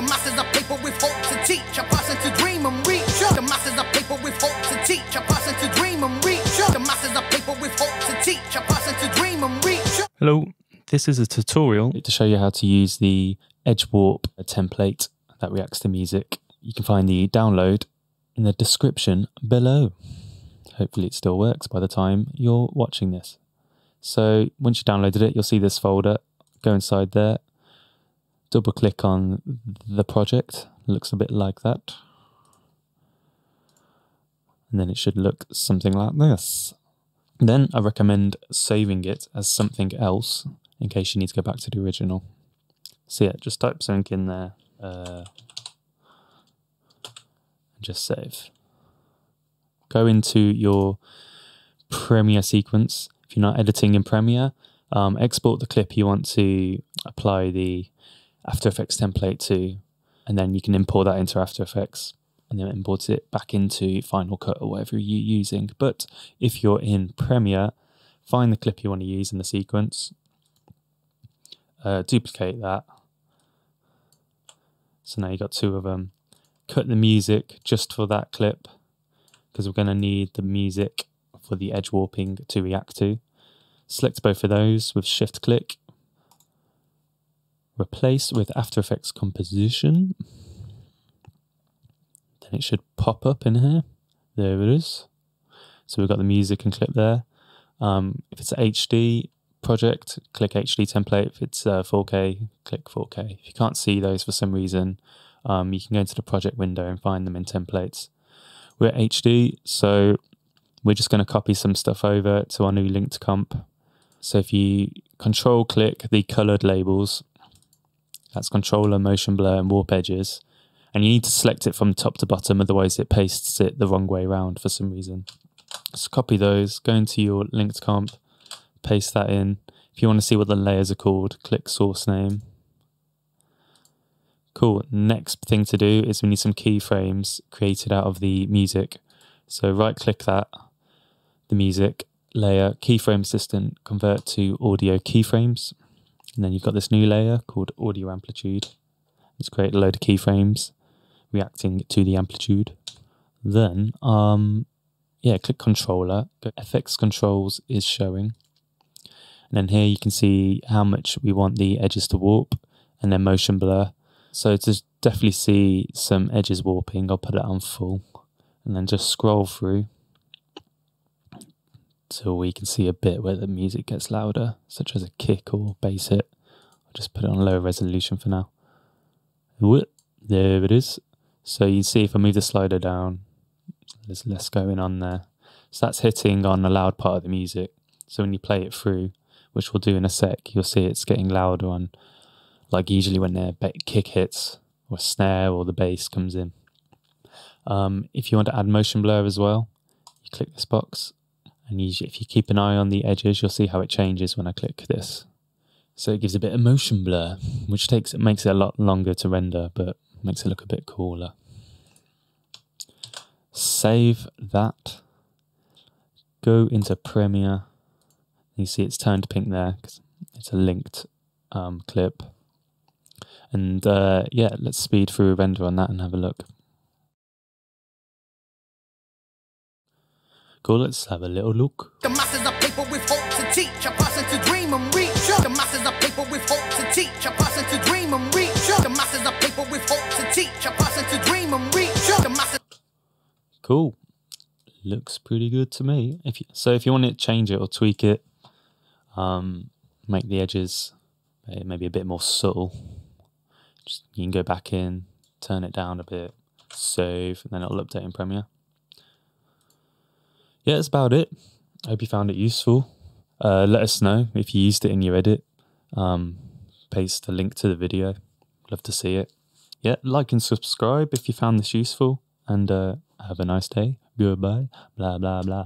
The masses of people with hope to teach, a person to dream and reach. The masses of people with hope to teach, a person to dream and reach. The masses of people with hope to teach, a person to dream and reach. Hello, this is a tutorial to show you how to use the Edge Warp template that reacts to music. You can find the download in the description below. Hopefully it still works by the time you're watching this. So once you downloaded it, you'll see this folder. Go inside there, double click on the project. Looks a bit like that. And then it should look something like this. Then I recommend saving it as something else in case you need to go back to the original. So yeah, just type something in there. Just save. Go into your Premiere sequence. If you're not editing in Premiere, export the clip you want to apply the After Effects template to, and then you can import that into After Effects and then import it back into Final Cut or whatever you're using. But if you're in Premiere, find the clip you want to use in the sequence, duplicate that. So now you've got two of them. Cut the music just for that clip because we're going to need the music for the edge warping to react to. Select both of those with shift click. Replace with After Effects composition. Then it should pop up in here. There it is. So we've got the music and clip there. If it's an HD project, click HD template. If it's 4K, click 4K. If you can't see those for some reason, you can go into the project window and find them in templates. We're at HD, so we're just going to copy some stuff over to our new linked comp. So if you control click the colored labels, that's controller, motion blur and warp edges. And you need to select it from top to bottom, otherwise it pastes it the wrong way around for some reason. So copy those, go into your linked comp, paste that in. If you want to see what the layers are called, click source name. Cool, next thing to do is we need some keyframes created out of the music. So right click that, the music, layer, keyframe system, convert to audio keyframes. And then you've got this new layer called Audio Amplitude. Let's create a load of keyframes reacting to the amplitude. Then, yeah, click controller, FX controls is showing. And then here you can see how much we want the edges to warp and then motion blur. So to definitely see some edges warping, I'll put it on full and then just scroll through till we can see a bit where the music gets louder, such as a kick or bass hit. I'll just put it on low resolution for now. There it is. So you see if I move the slider down, there's less going on there. So that's hitting on a loud part of the music. So when you play it through, which we'll do in a sec, you'll see it's getting louder on, like usually when their kick hits or snare or the bass comes in. If you want to add motion blur as well, you click this box, and usually if you keep an eye on the edges, you'll see how it changes when I click this. So it gives a bit of motion blur, which makes it a lot longer to render, but makes it look a bit cooler. Save that. Go into Premiere. You see it's turned pink there because it's a linked clip. And yeah, let's speed through a render on that and have a look. Cool, let's have a little look. The masses of people with hope to teach, a person to dream and reach. The masses of people with hope to teach, a person to dream and reach. The masses of people with hope to teach, a person to dream and reach. The masses. Cool. Looks pretty good to me. So if you want to change it or tweak it, make the edges maybe a bit more subtle. You can go back in, turn it down a bit, save, and then it'll update in Premiere. Yeah, that's about it. I hope you found it useful. Let us know if you used it in your edit. Paste the link to the video. Love to see it. Yeah, like and subscribe if you found this useful. And have a nice day. Goodbye. Blah, blah, blah.